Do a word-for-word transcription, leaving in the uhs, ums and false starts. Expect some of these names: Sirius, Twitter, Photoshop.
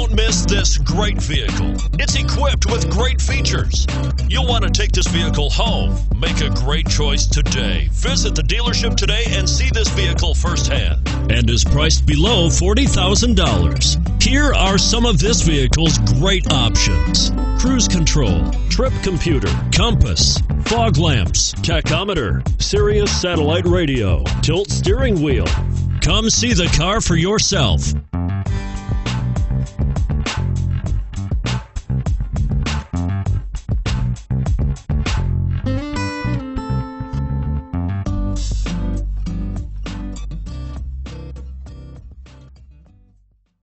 Don't miss this great vehicle. It's equipped with great features. You'll want to take this vehicle home. Make a great choice today. Visit the dealership today and see this vehicle firsthand. And is priced below forty thousand dollars. Here are some of this vehicle's great options: cruise control, trip computer, compass, fog lamps, tachometer, Sirius satellite radio, tilt steering wheel. Come see the car for yourself.